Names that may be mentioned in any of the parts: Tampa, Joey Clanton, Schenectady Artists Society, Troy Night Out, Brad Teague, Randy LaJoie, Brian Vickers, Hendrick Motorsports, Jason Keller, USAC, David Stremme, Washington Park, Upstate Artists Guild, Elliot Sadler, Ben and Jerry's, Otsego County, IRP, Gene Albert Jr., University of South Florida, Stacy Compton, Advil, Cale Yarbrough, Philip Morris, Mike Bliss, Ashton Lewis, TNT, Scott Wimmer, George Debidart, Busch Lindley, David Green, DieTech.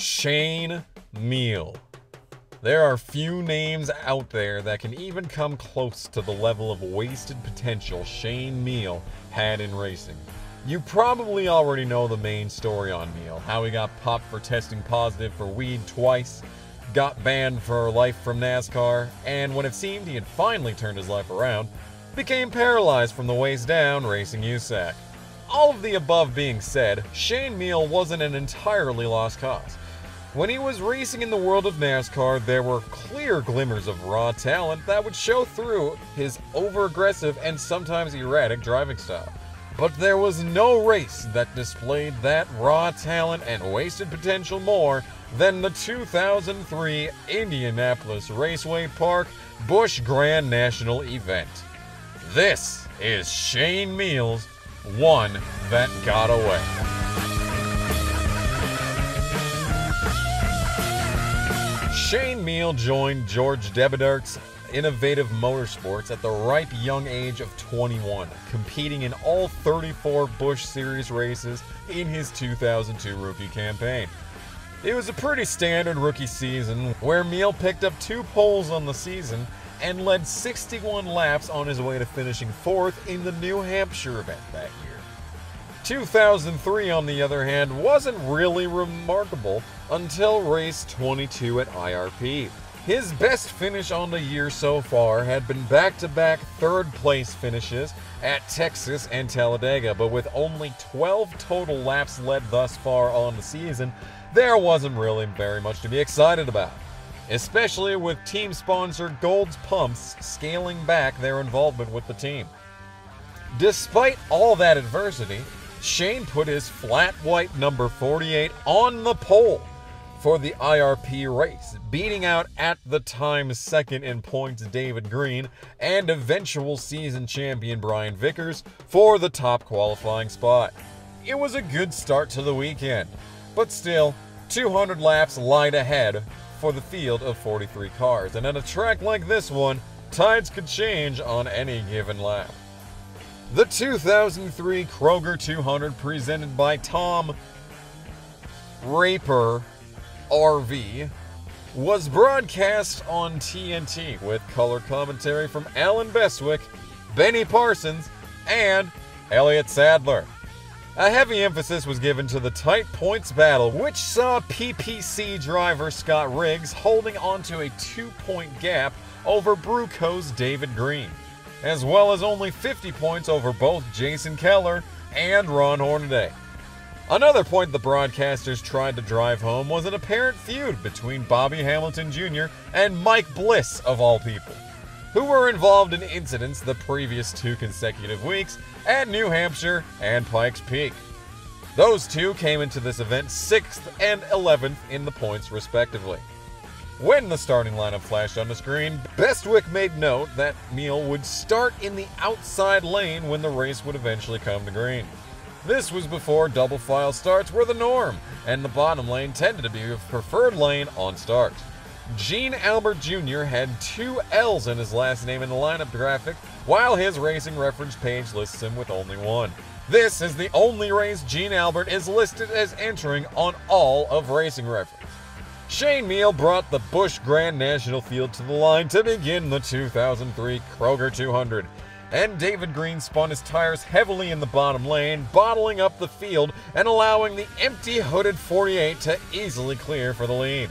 Shane Hmiel. There are few names out there that can even come close to the level of wasted potential Shane Hmiel had in racing. You probably already know the main story on Hmiel, how he got popped for testing positive for weed twice, got banned for life from NASCAR, and when it seemed he had finally turned his life around, became paralyzed from the waist down racing USAC. All of the above being said, Shane Hmiel wasn't an entirely lost cause. When he was racing in the world of NASCAR, there were clear glimmers of raw talent that would show through his over-aggressive and sometimes erratic driving style. But there was no race that displayed that raw talent and wasted potential more than the 2003 Indianapolis Raceway Park Busch Grand National event. This is Shane Hmiel's One That Got Away. Shane Hmiel joined George Debidart's Innovative Motorsports at the ripe young age of 21, competing in all 34 Busch Series races in his 2002 rookie campaign. It was a pretty standard rookie season, where Hmiel picked up 2 poles on the season and led 61 laps on his way to finishing 4th in the New Hampshire event that year. 2003, on the other hand, wasn't really remarkable until race 22 at IRP. His best finish on the year so far had been back-to-back third-place finishes at Texas and Talladega, but with only 12 total laps led thus far on the season, there wasn't really very much to be excited about, especially with team sponsor Gold's Pumps scaling back their involvement with the team. Despite all that adversity, Shane put his flat white number 48 on the pole for the IRP race, beating out at the time second in points David Green and eventual season champion Brian Vickers for the top qualifying spot. It was a good start to the weekend, but still, 200 laps lied ahead for the field of 43 cars, and at a track like this one, tides could change on any given lap. The 2003 Kroger 200 presented by Tom Raper RV was broadcast on TNT with color commentary from Alan Bestwick, Benny Parsons, and Elliot Sadler. A heavy emphasis was given to the tight points battle, which saw PPC driver Scott Riggs holding onto a 2-point gap over Brewco's David Green, as well as only 50 points over both Jason Keller and Ron Hornaday. Another point the broadcasters tried to drive home was an apparent feud between Bobby Hamilton Jr. and Mike Bliss, of all people, who were involved in incidents the previous 2 consecutive weeks at New Hampshire and Pikes Peak. Those 2 came into this event 6th and 11th in the points respectively. When the starting lineup flashed on the screen, Bestwick made note that Hmiel would start in the outside lane when the race would eventually come to green. This was before double file starts were the norm, and the bottom lane tended to be a preferred lane on start. Gene Albert Jr. had 2 L's in his last name in the lineup graphic, while his racing reference page lists him with only 1. This is the only race Gene Albert is listed as entering on all of racing reference. Shane Hmiel brought the Busch Grand National field to the line to begin the 2003 Kroger 200, and David Green spun his tires heavily in the bottom lane, bottling up the field and allowing the empty hooded 48 to easily clear for the lead.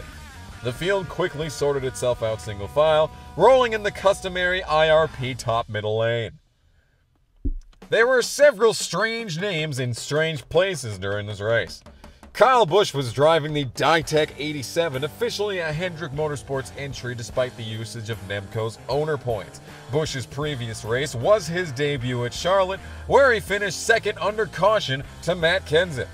The field quickly sorted itself out single file, rolling in the customary IRP top middle lane. There were several strange names in strange places during this race. Kyle Busch was driving the DieTech 87, officially a Hendrick Motorsports entry despite the usage of Nemco's owner points. Busch's previous race was his debut at Charlotte, where he finished 2nd under caution to Matt Kenseth.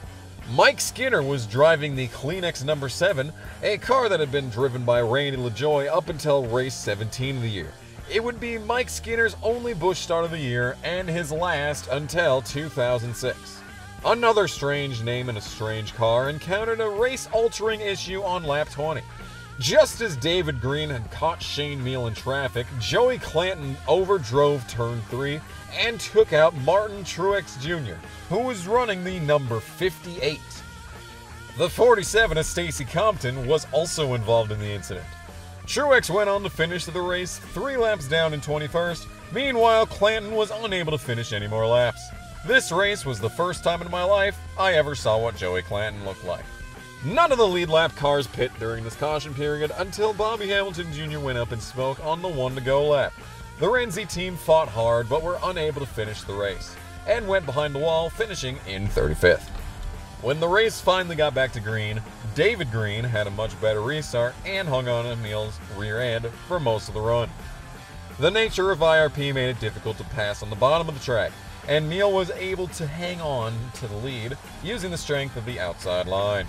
Mike Skinner was driving the Kleenex number 7, a car that had been driven by Randy LaJoie up until race 17 of the year. It would be Mike Skinner's only Busch start of the year and his last until 2006. Another strange name in a strange car encountered a race-altering issue on lap 20. Just as David Green had caught Shane Hmiel in traffic, Joey Clanton overdrove turn 3 and took out Martin Truex Jr., who was running the number 58. The 47 of Stacy Compton was also involved in the incident. Truex went on to finish the race 3 laps down in 21st. Meanwhile, Clanton was unable to finish any more laps. This race was the first time in my life I ever saw what Joey Clanton looked like. None of the lead lap cars pit during this caution period until Bobby Hamilton Jr. went up in smoke on the one-to-go lap. The Renzi team fought hard but were unable to finish the race, and went behind the wall, finishing in 35th. When the race finally got back to green, David Green had a much better restart and hung on to Hmiel's rear end for most of the run. The nature of IRP made it difficult to pass on the bottom of the track, and Hmiel was able to hang on to the lead using the strength of the outside line.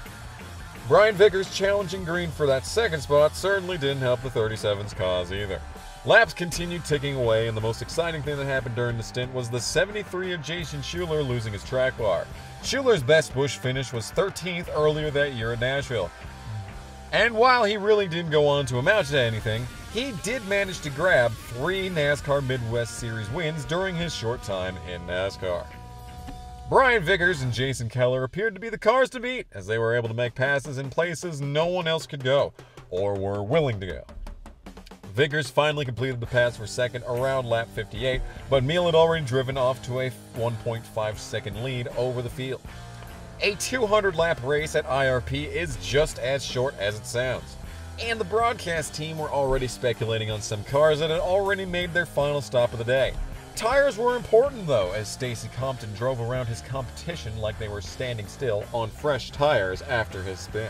Brian Vickers challenging Green for that second spot certainly didn't help the 37's cause either. Laps continued ticking away, and the most exciting thing that happened during the stint was the 73 of Jason Schuler losing his track bar. Schuler's best Busch finish was 13th earlier that year at Nashville. And while he really didn't go on to amount to anything, he did manage to grab 3 NASCAR Midwest Series wins during his short time in NASCAR. Brian Vickers and Jason Keller appeared to be the cars to beat, as they were able to make passes in places no one else could go, or were willing to go. Vickers finally completed the pass for second around lap 58, but Hmiel had already driven off to a 1.5-second lead over the field. A 200-lap race at IRP is just as short as it sounds, and the broadcast team were already speculating on some cars that had already made their final stop of the day. Tires were important, though, as Stacy Compton drove around his competition like they were standing still on fresh tires after his spin.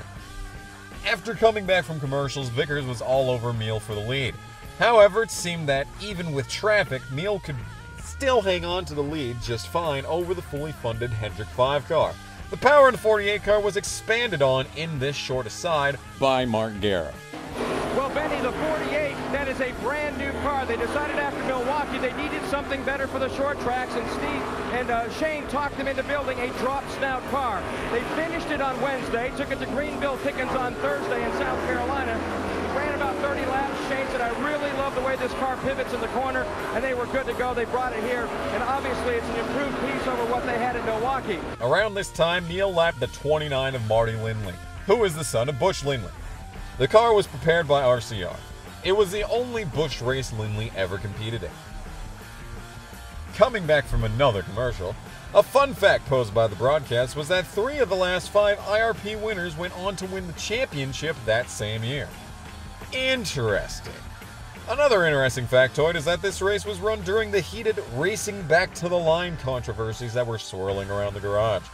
After coming back from commercials, Vickers was all over Hmiel for the lead. However, it seemed that even with traffic, Hmiel could still hang on to the lead just fine over the fully funded Hendrick 5 car. The power in the 48 car was expanded on in this short aside by Mark Guerra. Well, Benny, the 48, that is a brand new car. They decided after Milwaukee they needed something better for the short tracks, and Steve and Shane talked them into building a drop-snout car. They finished it on Wednesday, took it to Greenville-Pickens on Thursday in South Carolina, ran about 30 laps. Shane said, I really love the way this car pivots in the corner, and they were good to go. They brought it here, and obviously it's an improved piece over what they had in Milwaukee. Around this time, Hmiel lapped the 29 of Marty Lindley, who is the son of Busch Lindley. The car was prepared by RCR. It was the only Busch race Lindley ever competed in. Coming back from another commercial, a fun fact posed by the broadcast was that 3 of the last 5 IRP winners went on to win the championship that same year. Interesting. Another interesting factoid is that this race was run during the heated racing back to the line controversies that were swirling around the garage.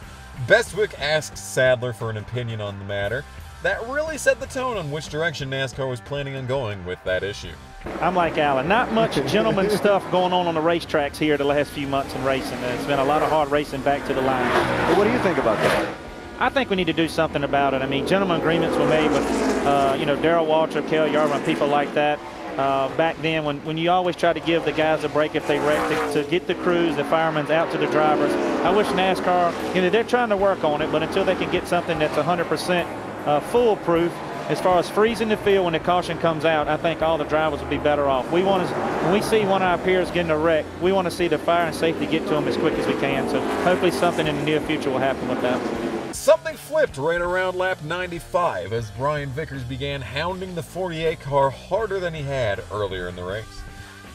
Bestwick asked Sadler for an opinion on the matter. That really set the tone on which direction NASCAR was planning on going with that issue. I'm like Alan, not much gentleman stuff going on the racetracks here the last few months in racing. It's been a lot of hard racing back to the line. But what do you think about that? I think we need to do something about it. I mean, gentleman agreements were made with, Darrell Waltrip, Cale Yarbrough, people like that. Back then, when you always try to give the guys a break if they wreck, to get the crews, the firemen out to the drivers. I wish NASCAR, they're trying to work on it, but until they can get something that's 100% foolproof as far as freezing the field when the caution comes out, I think all the drivers will be better off. We want to, when we see one of our peers getting a wreck, we want to see the fire and safety get to them as quick as we can. So hopefully something in the near future will happen with that. Something flipped right around lap 95 as Brian Vickers began hounding the 48 car harder than he had earlier in the race.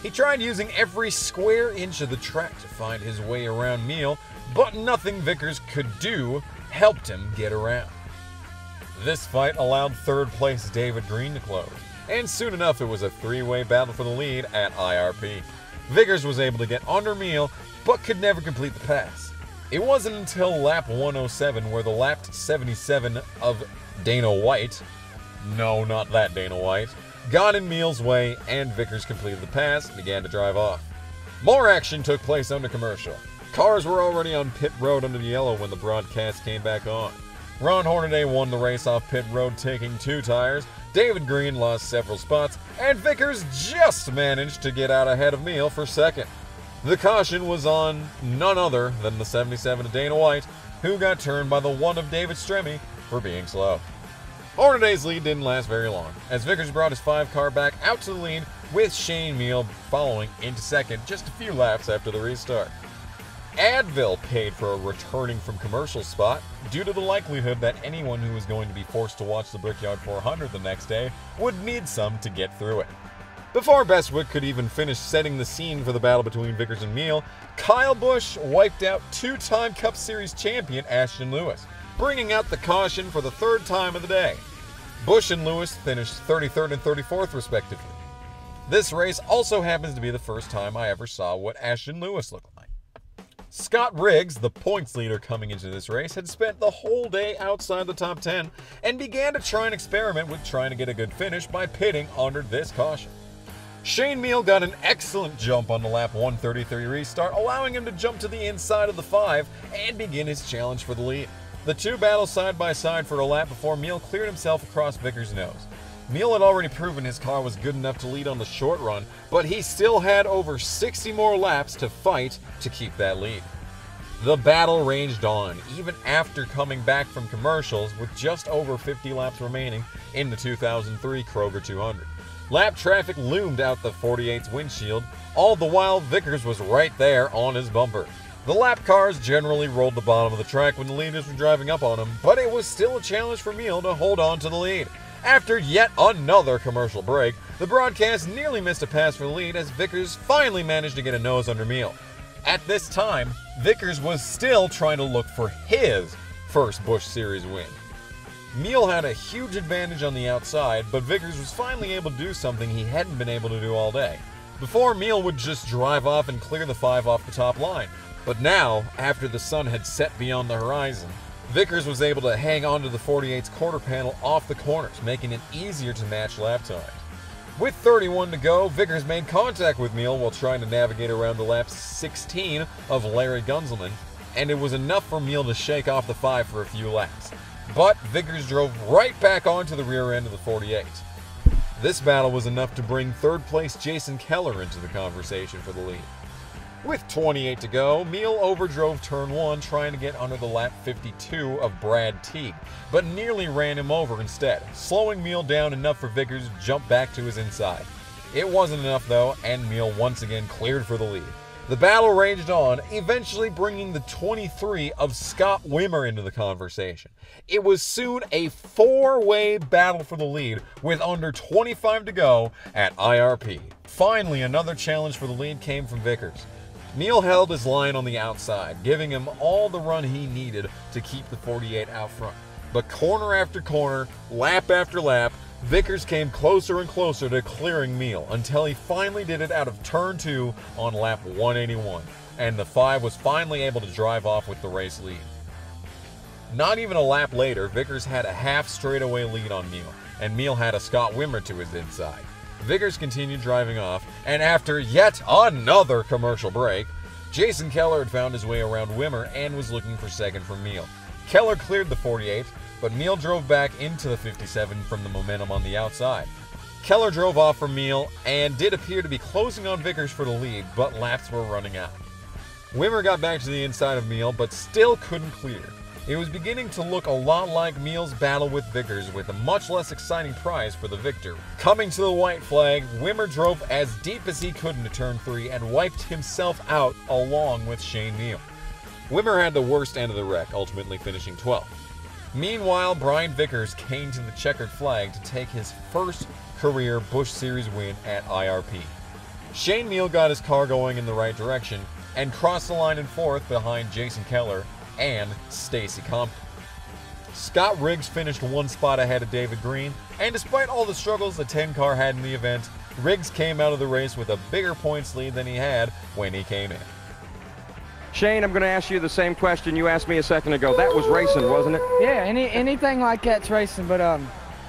He tried using every square inch of the track to find his way around Hmiel, but nothing Vickers could do helped him get around. This fight allowed third place David Green to close, and soon enough it was a 3-way battle for the lead at IRP. Vickers was able to get under Hmiel, but could never complete the pass. It wasn't until lap 107 where the lapped 77 of Dana White, no, not that Dana White, got in Hmiel's way, and Vickers completed the pass and began to drive off. More action took place under commercial. Cars were already on pit road under the yellow when the broadcast came back on. Ron Hornaday won the race off pit road, taking 2 tires. David Green lost several spots, and Vickers just managed to get out ahead of Hmiel for second. The caution was on none other than the 77 of Dana White, who got turned by the 1 of David Stremme for being slow. Hornaday's lead didn't last very long, as Vickers brought his 5 car back out to the lead, with Shane Hmiel following into second just a few laps after the restart. Advil paid for a returning from commercial spot due to the likelihood that anyone who was going to be forced to watch the Brickyard 400 the next day would need some to get through it. Before Bestwick could even finish setting the scene for the battle between Vickers and Hmiel, Kyle Busch wiped out two-time Cup Series champion Ashton Lewis, bringing out the caution for the third time of the day. Busch and Lewis finished 33rd and 34th respectively. This race also happens to be the first time I ever saw what Ashton Lewis looked like. Scott Riggs, the points leader coming into this race, had spent the whole day outside the top 10 and began to try and experiment with trying to get a good finish by pitting under this caution. Shane Hmiel got an excellent jump on the lap 133 restart, allowing him to jump to the inside of the 5 and begin his challenge for the lead. The two battled side by side for a lap before Hmiel cleared himself across Vickers' nose. Hmiel had already proven his car was good enough to lead on the short run, but he still had over 60 more laps to fight to keep that lead. The battle raged on, even after coming back from commercials with just over 50 laps remaining in the 2003 Kroger 200. Lap traffic loomed out the 48's windshield, all the while Vickers was right there on his bumper. The lap cars generally rolled the bottom of the track when the leaders were driving up on him, but it was still a challenge for Hmiel to hold on to the lead. After yet another commercial break, the broadcast nearly missed a pass for the lead as Vickers finally managed to get a nose under Hmiel. At this time, Vickers was still trying to look for his first Busch Series win. Hmiel had a huge advantage on the outside, but Vickers was finally able to do something he hadn't been able to do all day. Before, Hmiel would just drive off and clear the 5 off the top line, but now, after the sun had set beyond the horizon, Vickers was able to hang onto the 48's quarter panel off the corners, making it easier to match lap times. With 31 to go, Vickers made contact with Hmiel while trying to navigate around the lap 16 of Larry Gunzelman, and it was enough for Hmiel to shake off the 5 for a few laps. But Vickers drove right back onto the rear end of the 48. This battle was enough to bring third place Jason Keller into the conversation for the lead. With 28 to go, Hmiel overdrove turn 1 trying to get under the lap 52 of Brad Teague, but nearly ran him over instead, slowing Hmiel down enough for Vickers to jump back to his inside. It wasn't enough though, and Hmiel once again cleared for the lead. The battle raged on, eventually bringing the 23 of Scott Wimmer into the conversation. It was soon a 4-way battle for the lead with under 25 to go at IRP. Finally, another challenge for the lead came from Vickers. Hmiel held his line on the outside, giving him all the run he needed to keep the 48 out front. But corner after corner, lap after lap, Vickers came closer and closer to clearing Hmiel until he finally did it out of turn 2 on lap 181, and the 5 was finally able to drive off with the race lead. Not even a lap later, Vickers had a half straightaway lead on Hmiel, and Hmiel had a Scott Wimmer to his inside. Vickers continued driving off, and after yet another commercial break, Jason Keller had found his way around Wimmer and was looking for second from Hmiel. Keller cleared the 48, but Hmiel drove back into the 57 from the momentum on the outside. Keller drove off from Hmiel and did appear to be closing on Vickers for the lead, but laps were running out. Wimmer got back to the inside of Hmiel, but still couldn't clear. It was beginning to look a lot like Hmiel's battle with Vickers, with a much less exciting prize for the victor. Coming to the white flag, Wimmer drove as deep as he could into turn 3 and wiped himself out along with Shane Hmiel. Wimmer had the worst end of the wreck, ultimately finishing 12th. Meanwhile, Brian Vickers came to the checkered flag to take his first career Busch Series win at IRP. Shane Hmiel got his car going in the right direction and crossed the line in 4th behind Jason Keller and Stacy Compton. Scott Riggs finished one spot ahead of David Green, and despite all the struggles the 10 car had in the event, Riggs came out of the race with a bigger points lead than he had when he came in. Shane, I'm going to ask you the same question you asked me a second ago. That was racing, wasn't it? Yeah, anything like that's racing, but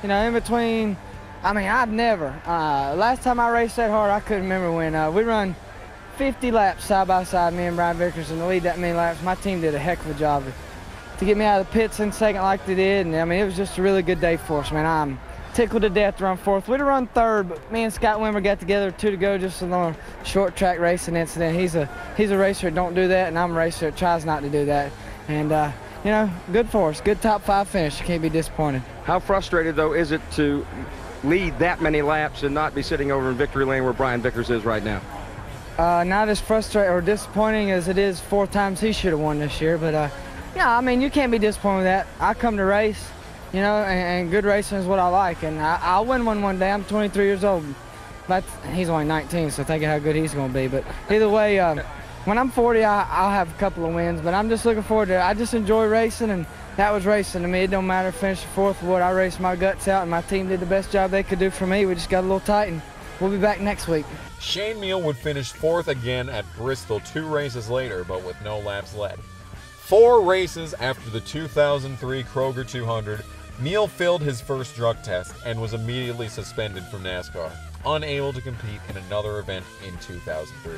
you know, in between, I mean, I'd never. Last time I raced that hard, I couldn't remember when. We run 50 laps side by side, me and Brian Vickers, and to lead that many laps, my team did a heck of a job to get me out of the pits in second like they did. And I mean, it was just a really good day for us, man. I'm tickled to death to run 4th. We'd have run 3rd, but me and Scott Wimmer got together 2 to go, just another short track racing incident. He's a racer that don't do that, and I'm a racer that tries not to do that. And you know, good for us, good top 5 finish. You can't be disappointed. How frustrated though is it to lead that many laps and not be sitting over in victory lane where Brian Vickers is right now? Not as frustrating or disappointing as it is four times he should have won this year, but yeah, I mean, you can't be disappointed with that. I come to race, you know, and good racing is what I like, and I'll win one day. I'm 23 years old. That's, he's only 19, so think of how good he's going to be. But either way, when I'm 40, I'll have a couple of wins, but I'm just looking forward to it. I just enjoy racing, and that was racing to me. It don't matter if I finish fourth or what. I raced my guts out, and my team did the best job they could do for me. We just got a little tight, and we'll be back next week. Shane Hmiel would finish fourth again at Bristol 2 races later, but with no laps led. 4 races after the 2003 Kroger 200, Hmiel failed his first drug test and was immediately suspended from NASCAR, unable to compete in another event in 2003.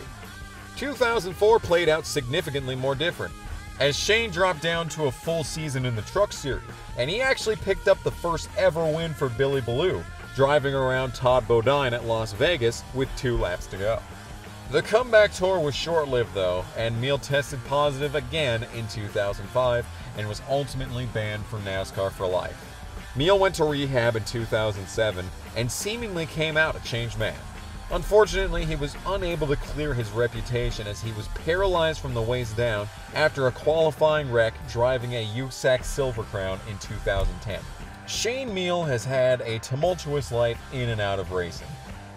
2004 played out significantly more different, as Shane dropped down to a full season in the Truck Series, and he actually picked up the first ever win for Billy Ballou, driving around Todd Bodine at Las Vegas with 2 laps to go. The comeback tour was short-lived though, and Hmiel tested positive again in 2005 and was ultimately banned from NASCAR for life. Hmiel went to rehab in 2007 and seemingly came out a changed man. Unfortunately, he was unable to clear his reputation as he was paralyzed from the waist down after a qualifying wreck driving a USAC Silver Crown in 2010. Shane Hmiel has had a tumultuous life in and out of racing,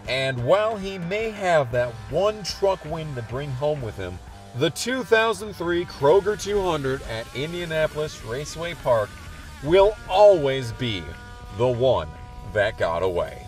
and while he may have that one truck win to bring home with him, the 2003 Kroger 200 at Indianapolis Raceway Park will always be the one that got away.